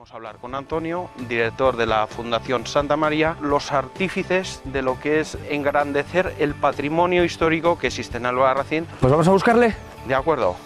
Vamos a hablar con Antonio, director de la Fundación Santa María, los artífices de lo que es engrandecer el patrimonio histórico que existe en Albarracín. Pues vamos a buscarle. De acuerdo.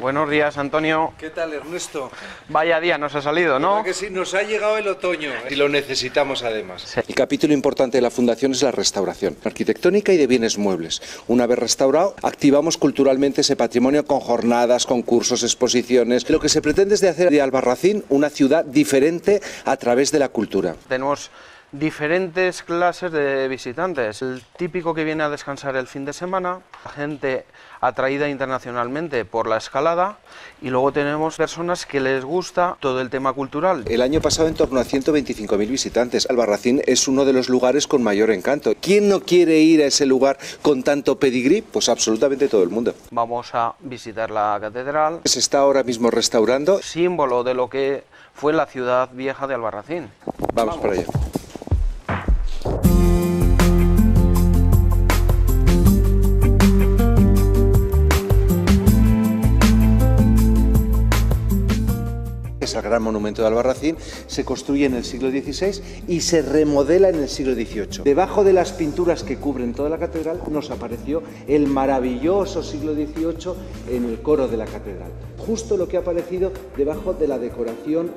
Buenos días, Antonio. ¿Qué tal, Ernesto? Vaya día nos ha salido, ¿no? Claro que sí, nos ha llegado el otoño y lo necesitamos además. Sí. El capítulo importante de la Fundación es la restauración arquitectónica y de bienes muebles. Una vez restaurado, activamos culturalmente ese patrimonio con jornadas, concursos, exposiciones. Lo que se pretende es de hacer de Albarracín una ciudad diferente a través de la cultura. Tenemos diferentes clases de visitantes. El típico que viene a descansar el fin de semana, gente atraída internacionalmente por la escalada, y luego tenemos personas que les gusta todo el tema cultural. El año pasado en torno a 125.000 visitantes. Albarracín es uno de los lugares con mayor encanto. ¿Quién no quiere ir a ese lugar con tanto pedigrí? Pues absolutamente todo el mundo. Vamos a visitar la catedral. Se está ahora mismo restaurando. Símbolo de lo que fue la ciudad vieja de Albarracín. Vamos. Para allá. El gran monumento de Albarracín se construye en el siglo XVI y se remodela en el siglo XVIII. Debajo de las pinturas que cubren toda la catedral nos apareció el maravilloso siglo XVIII en el coro de la catedral. Justo lo que ha aparecido debajo de la decoración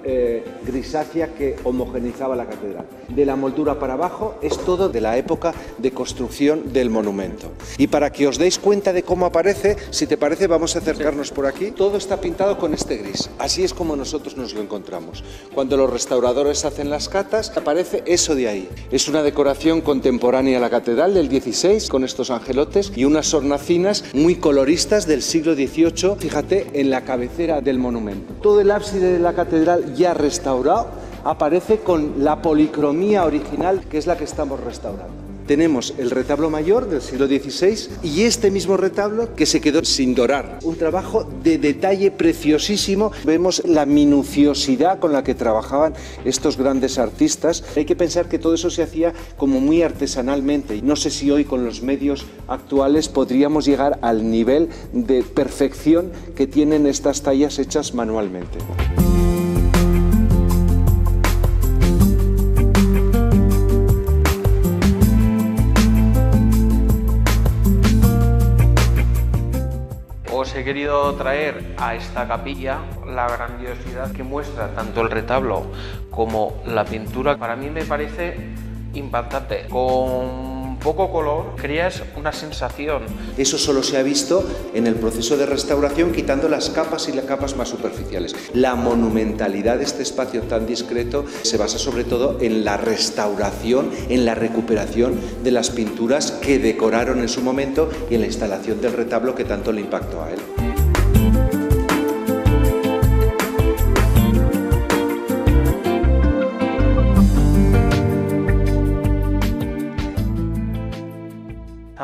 grisácea que homogeneizaba la catedral. De la moldura para abajo es todo de la época de construcción del monumento. Y para que os deis cuenta de cómo aparece, si te parece vamos a acercarnos por aquí. Todo está pintado con este gris. Así es como nosotros nos lo encontramos. Cuando los restauradores hacen las catas, aparece eso de ahí. Es una decoración contemporánea a la catedral del XVI, con estos angelotes y unas hornacinas muy coloristas del siglo XVIII, fíjate, en la cabecera del monumento. Todo el ábside de la catedral ya restaurado aparece con la policromía original, que es la que estamos restaurando. Tenemos el retablo mayor del siglo XVI y este mismo retablo que se quedó sin dorar. Un trabajo de detalle preciosísimo. Vemos la minuciosidad con la que trabajaban estos grandes artistas. Hay que pensar que todo eso se hacía como muy artesanalmente. No sé si hoy con los medios actuales podríamos llegar al nivel de perfección que tienen estas tallas hechas manualmente. Os he querido traer a esta capilla la grandiosidad que muestra tanto el retablo como la pintura. Para mí me parece impactante. Con poco color creas una sensación. Eso solo se ha visto en el proceso de restauración, quitando las capas y las capas más superficiales. La monumentalidad de este espacio tan discreto se basa sobre todo en la restauración, en la recuperación de las pinturas que decoraron en su momento y en la instalación del retablo que tanto le impactó a él.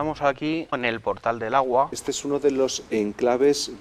Estamos aquí en el Portal del Agua. Este es uno de los enclaves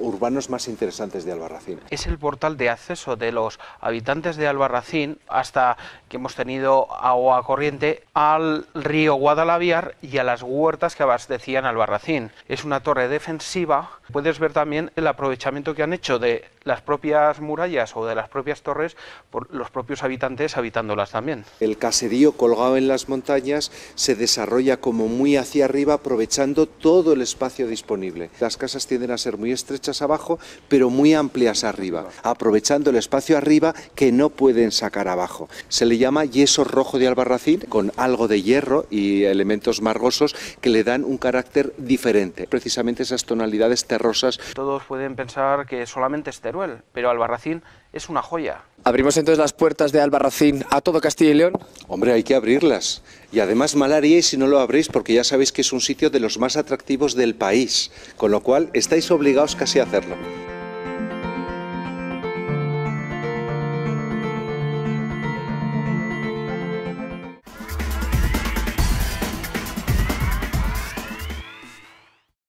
urbanos más interesantes de Albarracín. Es el portal de acceso de los habitantes de Albarracín, hasta que hemos tenido agua corriente, al río Guadalaviar y a las huertas que abastecían Albarracín. Es una torre defensiva. Puedes ver también el aprovechamiento que han hecho de las propias murallas o de las propias torres por los propios habitantes habitándolas también. El caserío colgado en las montañas se desarrolla como muy hacia arriba, aprovechando todo el espacio disponible. Las casas tienden a ser muy estrechas abajo, pero muy amplias arriba, aprovechando el espacio arriba que no pueden sacar abajo. Se le llama yeso rojo de Albarracín, con algo de hierro y elementos margosos que le dan un carácter diferente, precisamente esas tonalidades terrosas. Todos pueden pensar que solamente es Teruel, pero Albarracín es una joya. ¿Abrimos entonces las puertas de Albarracín a todo Castilla y León? Hombre, hay que abrirlas. Y además mal haríais si no lo abrís, porque ya sabéis que es un sitio de los más atractivos del país, con lo cual estáis obligados casi a hacerlo.